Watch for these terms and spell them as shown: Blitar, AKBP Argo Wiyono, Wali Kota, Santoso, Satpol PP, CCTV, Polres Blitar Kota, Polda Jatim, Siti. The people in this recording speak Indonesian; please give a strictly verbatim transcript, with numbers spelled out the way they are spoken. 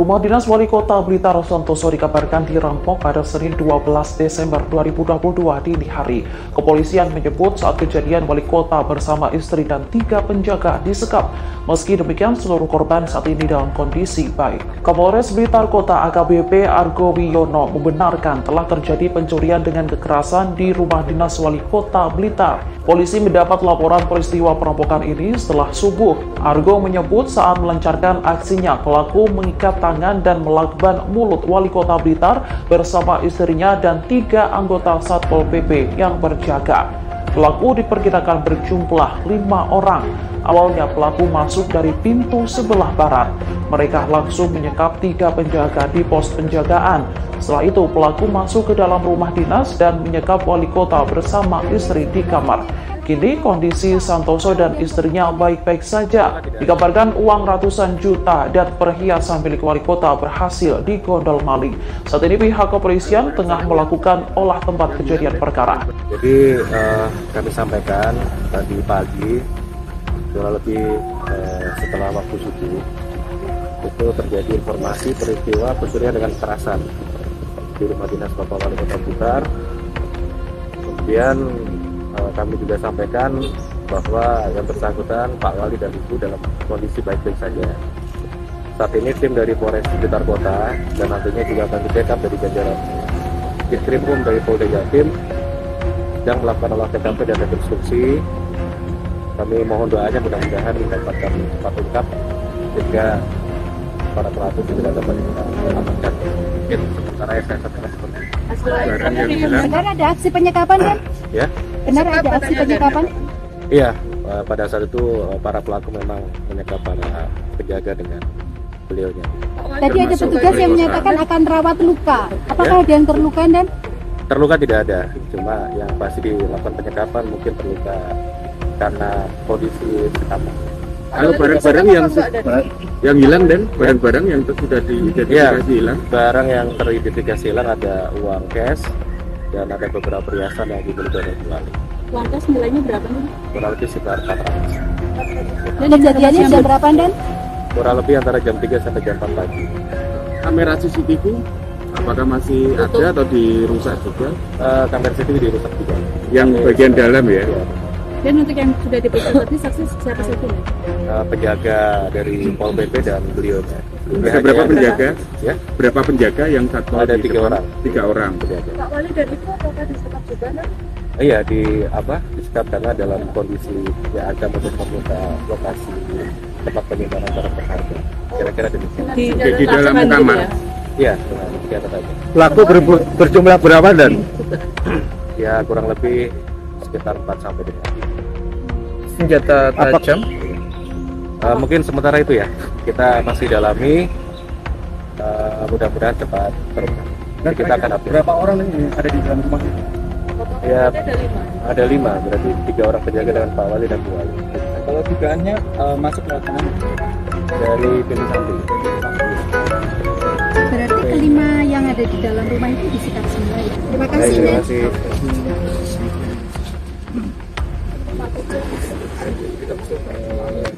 Rumah dinas Wali Kota Blitar Santoso dikabarkan dirampok pada Senin dua belas Desember dua ribu dua puluh dua dini hari. Kepolisian menyebut saat kejadian Wali Kota bersama istri dan tiga penjaga disekap. Meski demikian, seluruh korban saat ini dalam kondisi baik. Polres Blitar Kota A K B P Argo Wiyono membenarkan telah terjadi pencurian dengan kekerasan di rumah dinas Wali Kota Blitar. Polisi mendapat laporan peristiwa perampokan ini setelah subuh. Argo menyebut saat melancarkan aksinya, pelaku mengikat tangan dan melakban mulut Wali Kota Blitar bersama istrinya dan tiga anggota Satpol P P yang berjaga. Pelaku diperkirakan berjumlah lima orang. Awalnya pelaku masuk dari pintu sebelah barat. Mereka langsung menyekap tiga penjaga di pos penjagaan. Setelah itu pelaku masuk ke dalam rumah dinas dan menyekap Wali Kota bersama istri di kamar. Kini kondisi Santoso dan istrinya baik-baik saja. Dikabarkan uang ratusan juta dan perhiasan milik Wali Kota berhasil digondol maling. Saat ini pihak kepolisian tengah melakukan olah tempat kejadian perkara. Jadi uh, kami sampaikan tadi pagi, kurang lebih uh, setelah waktu subuh, itu terjadi informasi peristiwa pencurian dengan kekerasan di rumah dinas Bapak Wali Kota Blitar. Kemudian kami juga sampaikan bahwa yang bersangkutan Pak Wali dan Ibu dalam kondisi baik-baik saja. Saat ini tim dari Polres Blitar Kota dan nantinya juga akan dicekap dari jajaran Diskrimum dari Polda Jatim yang melakukan olah T K P dan rekonstruksi. Kami mohon doanya mudah-mudahan dapat kami cepat ungkap sehingga para pelaku tidak dapat diamankan. Mungkin sementara yang saya sampaikan seperti itu. Benar ada aksi penyekapan kan? Ya. Benar ada aksi penyekapan? Iya, pada saat itu para pelaku memang menyekap para penjaga dengan beliaunya. Tadi ada petugas yang menyatakan akan rawat luka. Apakah ada yang terluka dan? Terluka tidak ada, cuma yang pasti dilakukan penyekapan mungkin terluka karena kondisi pertama. Kalau barang-barang yang yang hilang dan barang-barang yang sudah diidentifikasi hilang, barang yang teridentifikasi hilang ada uang cash dan ada beberapa perhiasan yang dibeli dari Wali. Uang cash nilainya berapa nih? Kurang lebih sekitar empat ratus. Dan kejadiannya jam berapa dan? Kurang lebih antara jam tiga sampai jam empat pagi. Kamera C C T V apakah masih ada atau dirusak juga? Uh, kamera C C T V dirusak juga. Yang bagian dalam ya. Dan untuk yang sudah diperiksa tadi saksi siapa saja? Uh, penjaga dari Pol P P dan beliau. Ada berapa penjaga? Ya, berapa penjaga yang satu? Ada tiga orang. Tiga orang penjaga. Pak Wali dan Ibu apakah disekap juga? Iya di apa? Disekap karena dalam kondisi ya agak untuk membuka lokasi tempat penyimpanan barang berharga. Kira-kira demikian. Di, di, di dalam kamar. Iya. Ya, pelaku ber, berjumlah berapa dan? Ya kurang lebih sekitar empat sampai dengan senjata tajam. Uh, mungkin sementara itu ya kita masih dalami, uh, mudah-mudahan cepat terungkap. Kita akan update. Berapa orang ini ada di dalam rumah? Ya ada lima. Ada lima, berarti tiga orang penjaga dengan Pak Wali dan Bu Wali. Kalau tigaannya uh, masuk lewat mana? Dari pintu samping. Berarti kelima yang ada di dalam rumah itu disikap semua. Terima kasih. Terima kasih. Terima kasih.